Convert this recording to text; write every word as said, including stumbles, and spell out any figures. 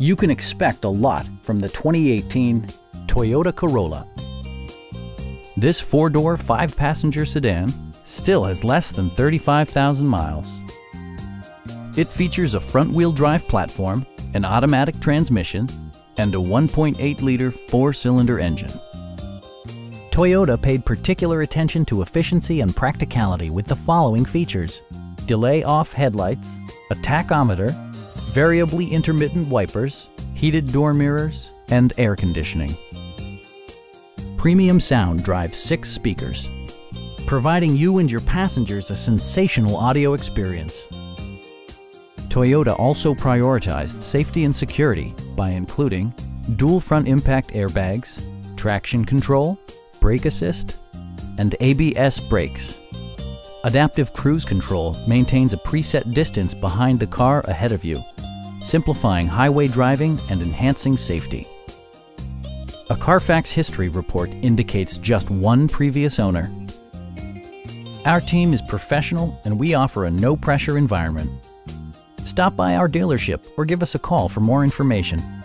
You can expect a lot from the twenty eighteen Toyota Corolla. This four-door, five-passenger sedan still has less than thirty-five thousand miles. It features a front-wheel drive platform, an automatic transmission, and a one point eight liter four-cylinder engine. Toyota paid particular attention to efficiency and practicality with the following features: delay off headlights, a tachometer, variably intermittent wipers, heated door mirrors, and air conditioning. Premium sound drives six speakers, providing you and your passengers a sensational audio experience. Toyota also prioritized safety and security by including dual front impact airbags, traction control, brake assist, and A B S brakes. Adaptive cruise control maintains a preset distance behind the car ahead of you, simplifying highway driving and enhancing safety. A Carfax history report indicates just one previous owner. Our team is professional and we offer a no-pressure environment. Stop by our dealership or give us a call for more information.